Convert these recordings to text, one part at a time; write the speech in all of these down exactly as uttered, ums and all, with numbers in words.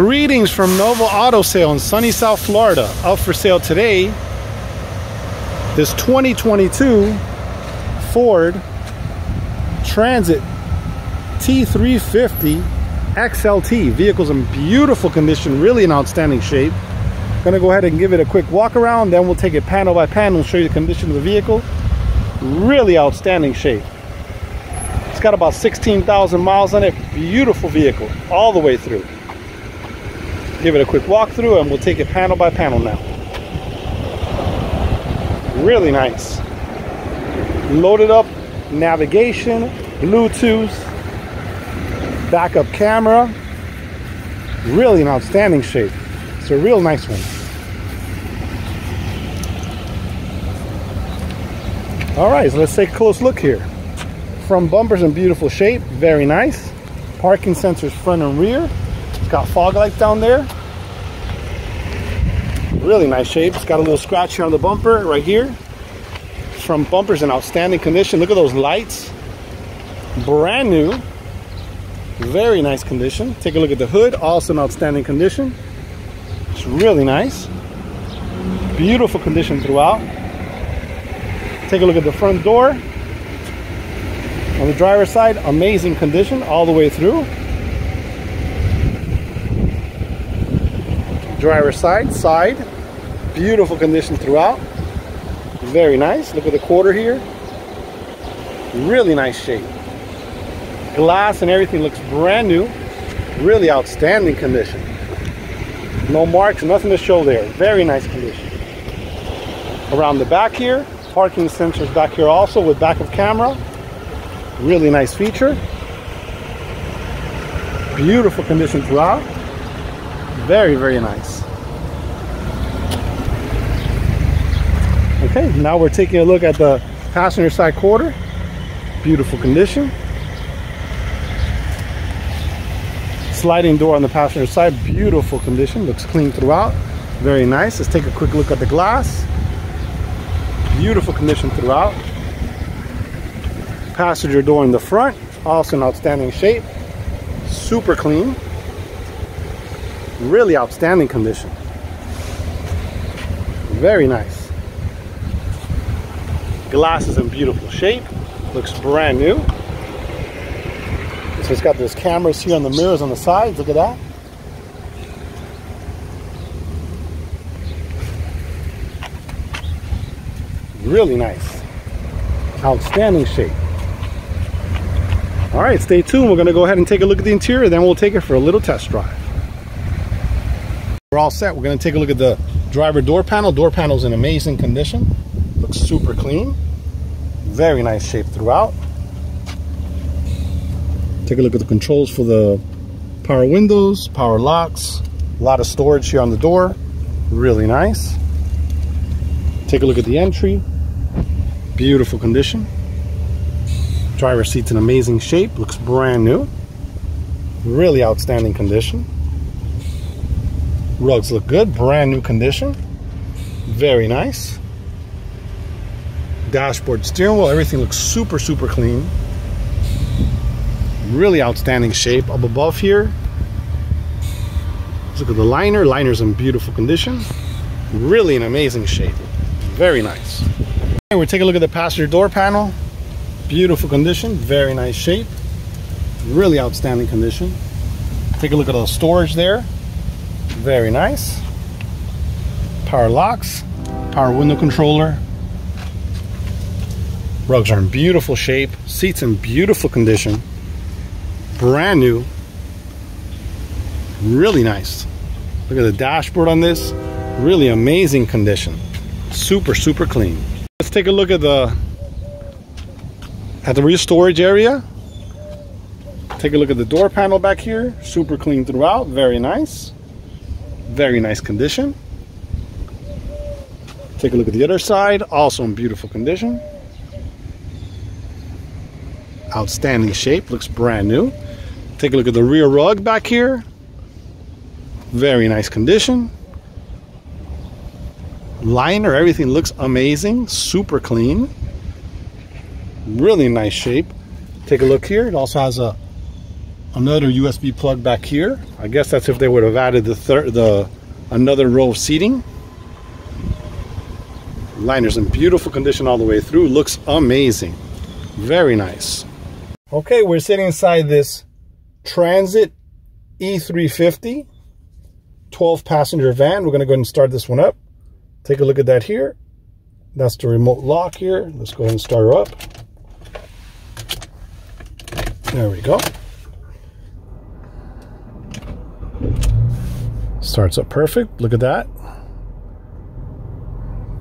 Greetings from Novo Auto Sale in sunny South Florida. Up for sale today, this twenty twenty-two Ford Transit T three fifty X L T. Vehicle's in beautiful condition, really in outstanding shape. Gonna go ahead and give it a quick walk around, then we'll take it panel by panel and show you the condition of the vehicle. Really outstanding shape. It's got about sixteen thousand miles on it. Beautiful vehicle all the way through. Give it a quick walkthrough and we'll take it panel by panel now. Really nice. Loaded up, navigation, Bluetooth, backup camera. Really an outstanding shape. It's a real nice one. All right, so let's take a close look here. Front bumper's in beautiful shape, very nice. Parking sensors front and rear. It's got fog lights down there. Really nice shape. It's got a little scratch here on the bumper right here. Front bumper's in outstanding condition. Look at those lights. Brand new. Very nice condition. Take a look at the hood. Also in outstanding condition. It's really nice. Beautiful condition throughout. Take a look at the front door. On the driver's side, amazing condition all the way through. Driver's side, side, beautiful condition throughout. Very nice. Look at the quarter here. Really nice shape. Glass and everything looks brand new. Really outstanding condition. No marks, nothing to show there. Very nice condition. Around the back here, parking sensors back here also with backup camera. Really nice feature. Beautiful condition throughout. Very, very nice. Okay, now we're taking a look at the passenger side quarter. Beautiful condition. Sliding door on the passenger side. Beautiful condition. Looks clean throughout. Very nice. Let's take a quick look at the glass. Beautiful condition throughout. Passenger door in the front. Also in outstanding shape. Super clean. Really outstanding condition. Very nice. Glass is in beautiful shape. Looks brand new. So it's got those cameras here on the mirrors on the sides. Look at that. Really nice. Outstanding shape. All right, stay tuned. We're going to go ahead and take a look at the interior, then we'll take it for a little test drive. We're all set. We're going to take a look at the driver door panel. Door panel's in amazing condition. Looks super clean. Very nice shape throughout. Take a look at the controls for the power windows, power locks. A lot of storage here on the door. Really nice. Take a look at the entry. Beautiful condition. Driver's seat's in amazing shape. Looks brand new. Really outstanding condition. Rugs look good, brand new condition. Very nice. Dashboard, steering wheel, everything looks super, super clean. Really outstanding shape. Up above here, let's look at the liner. Liner's in beautiful condition. Really an amazing shape. Very nice. And we're taking a look at the passenger door panel. Beautiful condition, very nice shape. Really outstanding condition. Take a look at all the storage there. Very nice. Power locks, power window controller. Rugs are in beautiful shape. Seats in beautiful condition. Brand new. Really nice. Look at the dashboard on this. Really amazing condition. Super, super clean. Let's take a look at the at the rear storage area. Take a look at the door panel back here. Super clean throughout. Very nice. Very nice condition. Take a look at the other side, also in beautiful condition. Outstanding shape, looks brand new. Take a look at the rear rug back here. Very nice condition. Liner, everything looks amazing, super clean. Really nice shape. Take a look here, it also has a another U S B plug back here. I guess that's if they would have added the third, the another row of seating. Liner's in beautiful condition all the way through. Looks amazing. Very nice. Okay, we're sitting inside this Transit E three fifty twelve passenger van. We're going to go ahead and start this one up. Take a look at that here. That's the remote lock here. Let's go ahead and start her up. There we go. Starts up perfect. Look at that.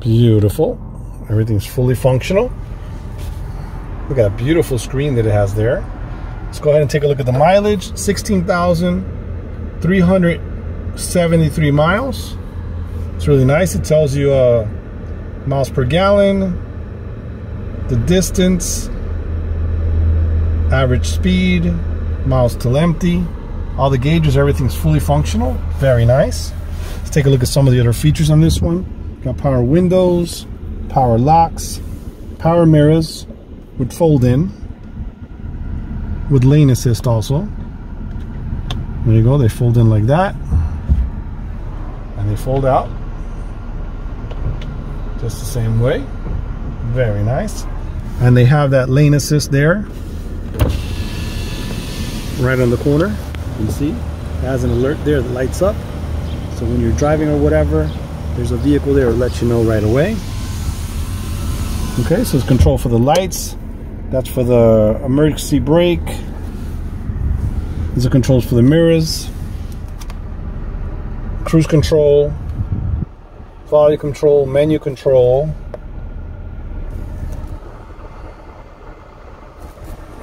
Beautiful. Everything's fully functional. Look at that beautiful screen that it has there. Let's go ahead and take a look at the mileage. sixteen thousand three hundred seventy-three miles. It's really nice. It tells you uh, miles per gallon, the distance, average speed, miles till empty. All the gauges, everything's fully functional. Very nice. Let's take a look at some of the other features on this one. Got power windows, power locks, power mirrors with fold in, with lane assist also. There you go, they fold in like that. And they fold out just the same way. Very nice. And they have that lane assist there, right on the corner. You see, it has an alert there that lights up, so when you're driving or whatever, there's a vehicle there, it lets you know right away. Okay, so it's control for the lights. That's for the emergency brake. These are controls for the mirrors, cruise control, volume control, menu control,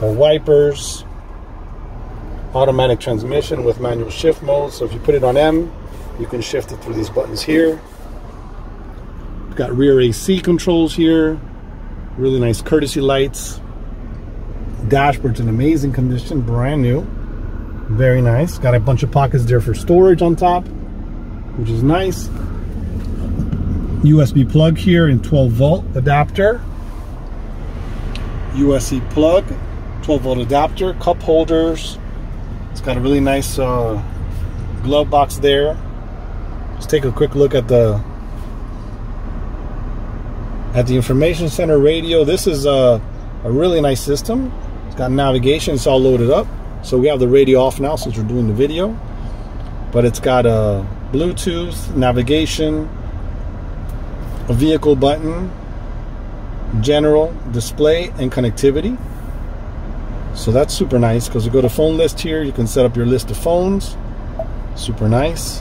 the wipers, automatic transmission with manual shift mode. So if you put it on M, you can shift it through these buttons here. We've got rear A C controls here. Really nice courtesy lights. Dashboard's in amazing condition, brand new. Very nice. Got a bunch of pockets there for storage on top, which is nice. U S B plug here and twelve volt adapter. U S B plug, twelve volt adapter, cup holders. It's got a really nice uh, glove box there. Let's take a quick look at the at the information center radio. This is a, a really nice system. It's got navigation. It's all loaded up. So we have the radio off now since we're doing the video. But it's got a Bluetooth, navigation, a vehicle button, general, display, and connectivity. So that's super nice, because you go to phone list here, you can set up your list of phones. Super nice.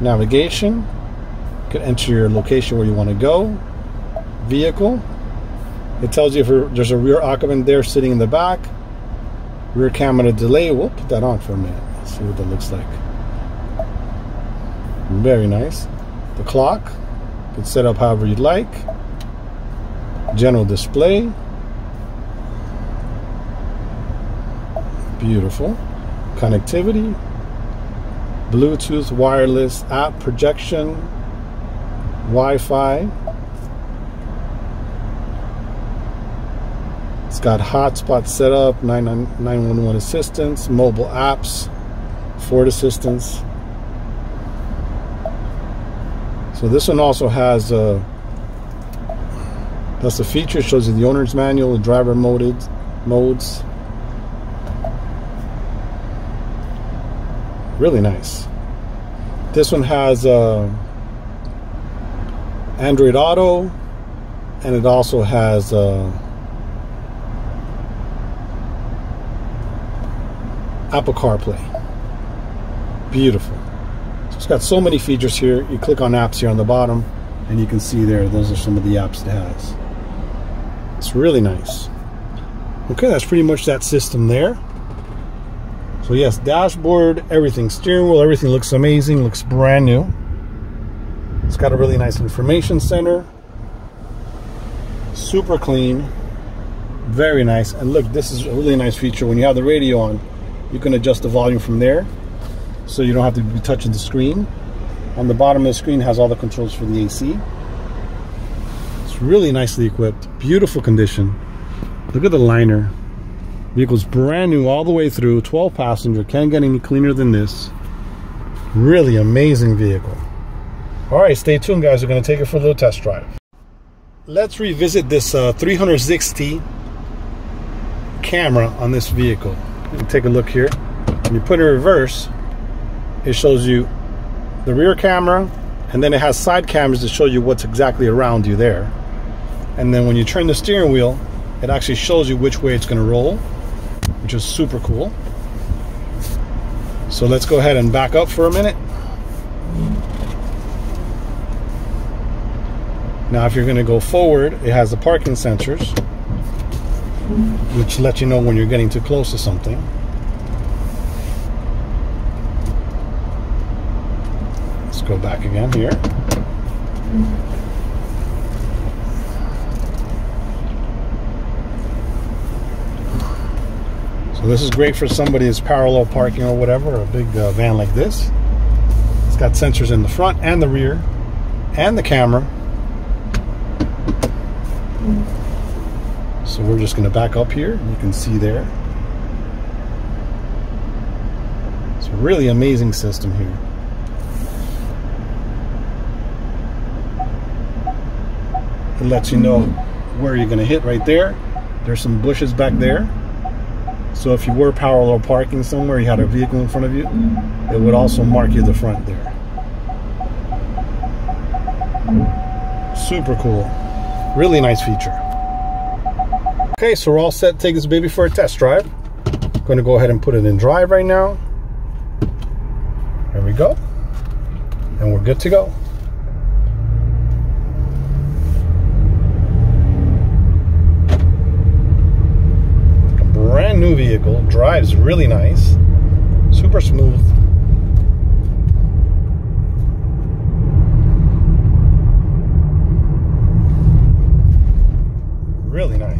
Navigation, you can enter your location where you want to go. Vehicle, it tells you if there's a rear occupant there sitting in the back. Rear camera delay, we'll put that on for a minute. Let's see what that looks like. Very nice. The clock, you can set up however you'd like. General display. Beautiful. Connectivity, Bluetooth, wireless, app projection, Wi-Fi. It's got hotspot setup, nine one one assistance, mobile apps, Ford assistance. So this one also has a, that's the feature, it shows you the owner's manual, the driver mode, modes. Really nice. This one has uh, Android Auto, and it also has uh, Apple CarPlay. Beautiful. So it's got so many features here. You click on apps here on the bottom, and you can see there, those are some of the apps it has. It's really nice. Okay, that's pretty much that system there. So yes, dashboard, everything, steering wheel, everything looks amazing, looks brand new. It's got a really nice information center. Super clean, very nice. And look, this is a really nice feature. When you have the radio on, you can adjust the volume from there, so you don't have to be touching the screen. On the bottom of the screen has all the controls for the A C. It's really nicely equipped, beautiful condition. Look at the liner. Vehicle's brand new all the way through, twelve passenger, can't get any cleaner than this. Really amazing vehicle. All right, stay tuned guys, we're gonna take it for a little test drive. Let's revisit this uh, three sixty camera on this vehicle. Take a look here. When you put it in reverse, it shows you the rear camera, and then it has side cameras to show you what's exactly around you there. And then when you turn the steering wheel, it actually shows you which way it's gonna roll, which is super cool. So let's go ahead and back up for a minute. Now if you're gonna go forward, it has the parking sensors, which let you know when you're getting too close to something. Let's go back again here. So this is great for somebody that's parallel parking or whatever, a big uh, van like this. It's got sensors in the front and the rear and the camera. So we're just going to back up here. You can see there. It's a really amazing system here. It lets you know where you're going to hit right there. There's some bushes back there. So if you were parallel parking somewhere, you had a vehicle in front of you, it would also mark you the front there. Super cool. Really nice feature. Okay, so we're all set to take this baby for a test drive. I'm going to go ahead and put it in drive right now. There we go. And we're good to go. A brand new vehicle. Drives really nice. Super smooth. Really nice.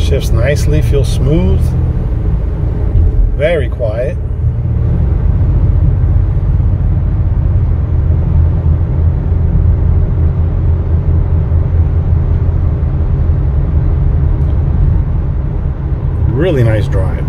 Shifts nicely, feels smooth, very quiet. Really nice drive.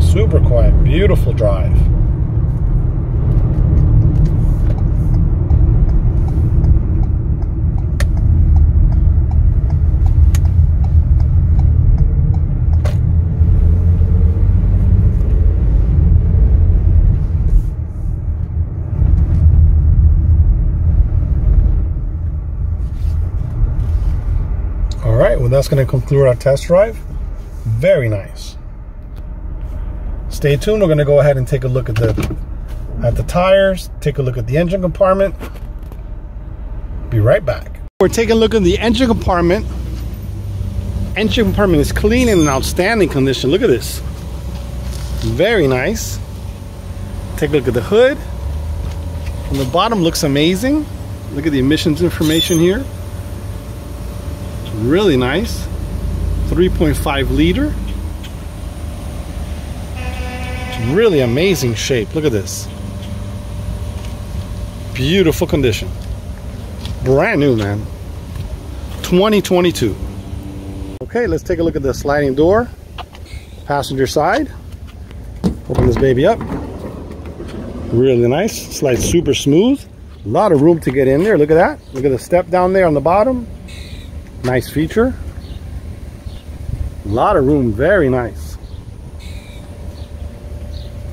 Super quiet, beautiful drive. All right, well that's going to conclude our test drive. Very nice. Stay tuned, we're going to go ahead and take a look at the at the tires, take a look at the engine compartment. Be right back. We're taking a look at the engine compartment engine compartment is clean and in outstanding condition. Look at this. Very nice. Take a look at the hood. And the bottom looks amazing. Look at the emissions information here. It's really nice. three point five liter. Really amazing shape. Look at this. Beautiful condition. Brand new, man. twenty twenty-two. Okay, let's take a look at the sliding door. Passenger side. Open this baby up. Really nice. Slides super smooth. A lot of room to get in there. Look at that. Look at the step down there on the bottom. Nice feature. A lot of room. Very nice.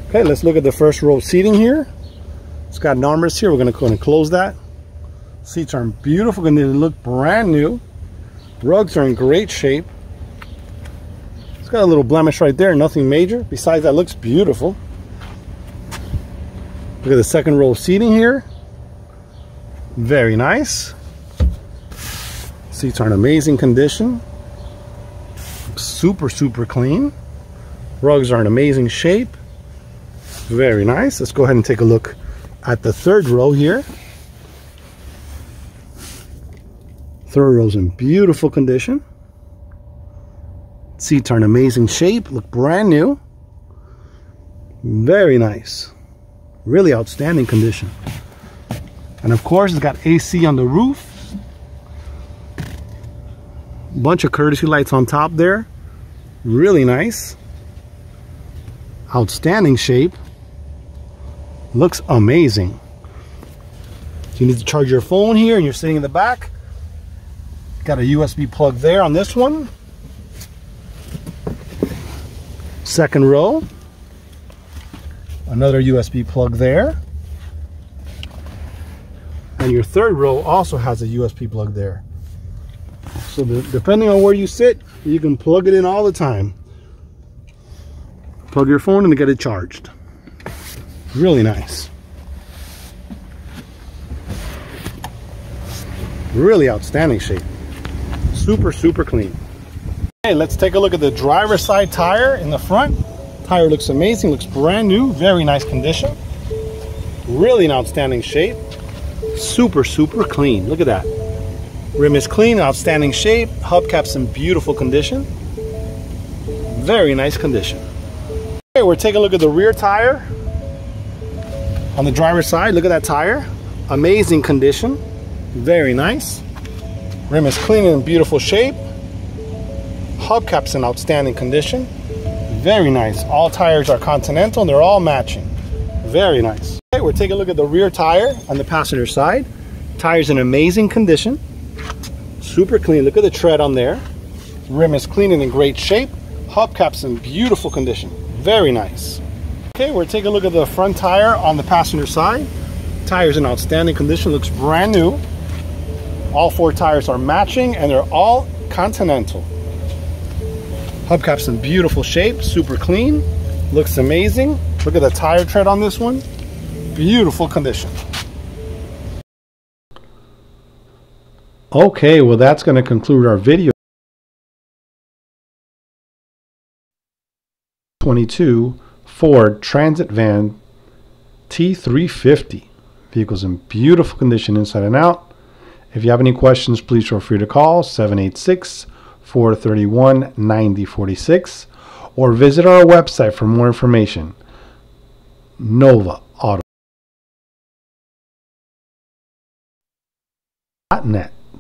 Okay, let's look at the first row seating here. It's got an armrest here. We're going to go and close that. Seats are in beautiful condition. They look brand new. Rugs are in great shape. It's got a little blemish right there. Nothing major. Besides that, looks beautiful. Look at the second row seating here. Very nice. Seats are in amazing condition. Super, super clean. Rugs are in amazing shape. Very nice. Let's go ahead and take a look at the third row here. Third row's in beautiful condition. Seats are in amazing shape. Look brand new. Very nice. Really outstanding condition. And of course, it's got A C on the roof. Bunch of courtesy lights on top there. Really nice. Outstanding shape. Looks amazing. So you need to charge your phone here, and you're sitting in the back. Got a U S B plug there on this one. Second row. Another U S B plug there. And your third row also has a U S B plug there. So the, depending on where you sit, you can plug it in all the time. Plug your phone and get it charged. Really nice. Really outstanding shape. Super, super clean. Okay, let's take a look at the driver's side tire in the front. Tire looks amazing, looks brand new, very nice condition. Really an outstanding shape. Super, super clean. Look at that. Rim is clean, outstanding shape. Hubcaps in beautiful condition. Very nice condition. Okay, we're taking a look at the rear tire. On the driver's side, look at that tire. Amazing condition. Very nice. Rim is clean and in beautiful shape. Hubcaps in outstanding condition. Very nice. All tires are Continental and they're all matching. Very nice. We're taking a look at the rear tire on the passenger side. Tire's in amazing condition. Super clean. Look at the tread on there. Rim is clean and in great shape. Hubcaps in beautiful condition. Very nice. Okay, we're taking a look at the front tire on the passenger side. Tire's in outstanding condition. Looks brand new. All four tires are matching and they're all Continental. Hubcaps in beautiful shape. Super clean. Looks amazing. Look at the tire tread on this one. Beautiful condition. Okay, well that's going to conclude our video. twenty-two Ford Transit Van T three fifty. Vehicle's in beautiful condition inside and out. If you have any questions, please feel free to call seven eight six, four three one, nine zero four six or visit our website for more information. Novo Auto Sale dot net.